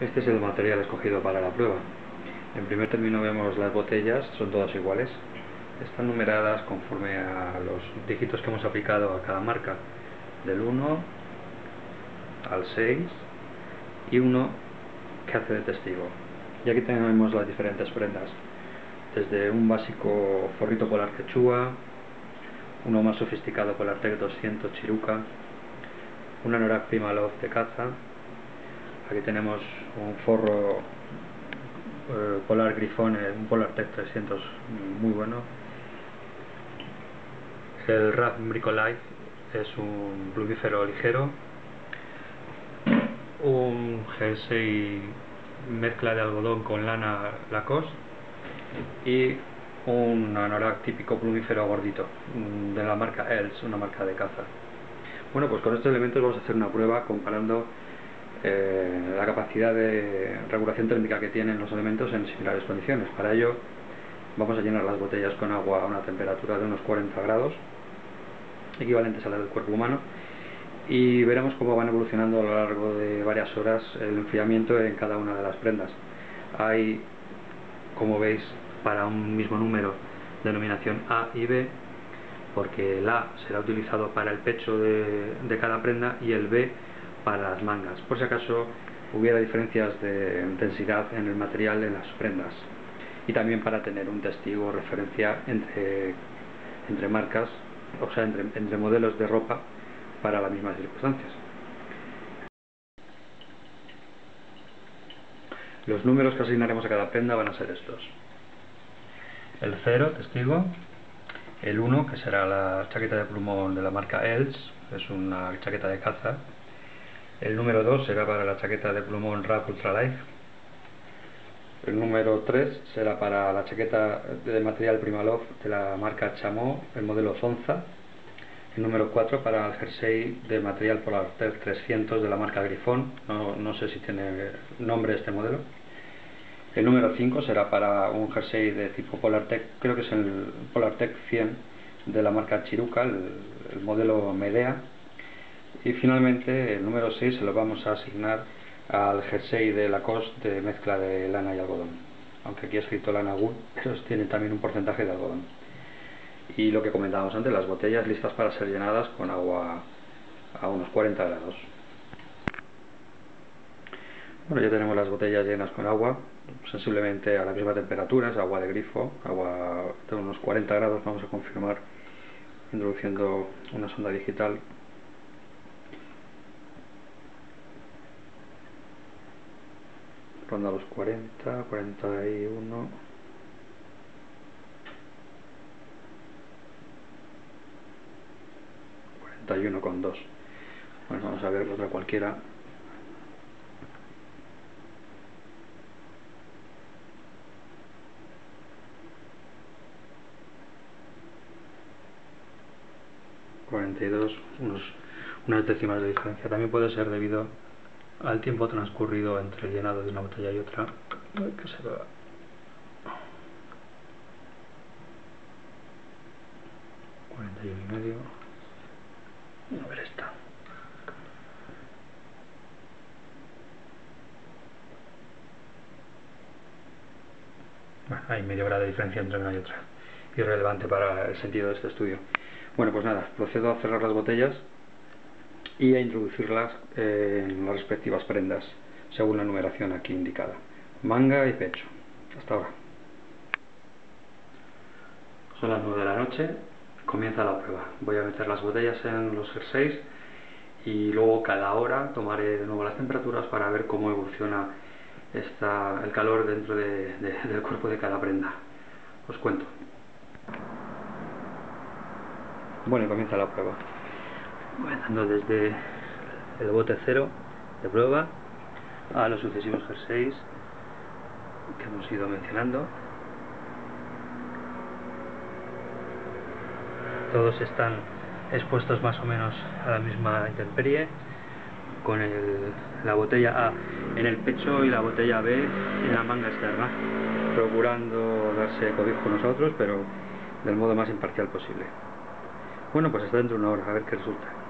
Este es el material escogido para la prueba. En primer término vemos las botellas, son todas iguales. Están numeradas conforme a los dígitos que hemos aplicado a cada marca, del 1 al 6 y uno que hace de testigo. Y aquí tenemos las diferentes prendas, desde un básico forrito polar Quechua, uno más sofisticado Polartec 200 Chiruca, una anorak Primaloft de caza. Aquí tenemos un forro polar Grifone, un Polartec 300 muy bueno. El Rab Microlight es un plumífero ligero. Un jersey mezcla de algodón con lana Lacoste y un anorak típico plumífero gordito de la marca ELS, una marca de caza. Bueno, pues con estos elementos vamos a hacer una prueba comparando la capacidad de regulación térmica que tienen los elementos en similares condiciones. Para ello vamos a llenar las botellas con agua a una temperatura de unos 40 grados, equivalentes a la del cuerpo humano, y veremos cómo van evolucionando a lo largo de varias horas el enfriamiento en cada una de las prendas. Hay, como veis, para un mismo número denominación A y B, porque el A será utilizado para el pecho de cada prenda y el B para las mangas, por si acaso hubiera diferencias de intensidad en el material en las prendas, y también para tener un testigo o referencia entre marcas, o sea, entre modelos de ropa para las mismas circunstancias. Los números que asignaremos a cada prenda van a ser estos: el 0, testigo; el 1, que será la chaqueta de plumón de la marca ELS, es una chaqueta de caza; el número 2 será para la chaqueta de plumón Rap Ultra Life; el número 3 será para la chaqueta de material Primaloft de la marca Chameau, el modelo Zonza; el número 4 para el jersey de material Polartec 300 de la marca Griffon, no sé si tiene nombre este modelo; el número 5 será para un jersey de tipo Polartec, creo que es el Polartec 100 de la marca Chiruca, el modelo Medea; y finalmente el número 6 se lo vamos a asignar al jersey de Lacoste de mezcla de lana y algodón, aunque aquí ha escrito lana wool, pero tiene también un porcentaje de algodón. Y lo que comentábamos antes, las botellas listas para ser llenadas con agua a unos 40 grados. Bueno, ya tenemos las botellas llenas con agua, sensiblemente a la misma temperatura, es agua de grifo, agua de unos 40 grados. Vamos a confirmar introduciendo una sonda digital. Ronda los 40, 41... con 2. Bueno, vamos a ver otra cualquiera. ...42... unas décimas de diferencia. También puede ser debido al tiempo transcurrido entre el llenado de una botella y otra. Que se va. ...41,5... A ver esta. Bueno, hay medio grado de diferencia entre una y otra. Irrelevante para el sentido de este estudio. Bueno, pues nada, procedo a cerrar las botellas y a introducirlas en las respectivas prendas, según la numeración aquí indicada. Manga y pecho. Hasta ahora. Son las 9 de la noche. Comienza la prueba. Voy a meter las botellas en los jerseys y luego cada hora tomaré de nuevo las temperaturas para ver cómo evoluciona el calor dentro del cuerpo de cada prenda. Os cuento. Bueno, comienza la prueba. Voy andando desde el bote 0 de prueba a los sucesivos jerseys que hemos ido mencionando. Todos están expuestos más o menos a la misma intemperie, con la botella A en el pecho y la botella B en la manga externa, procurando darse cobijo nosotros, pero del modo más imparcial posible. Bueno, pues hasta dentro de una hora, a ver qué resulta.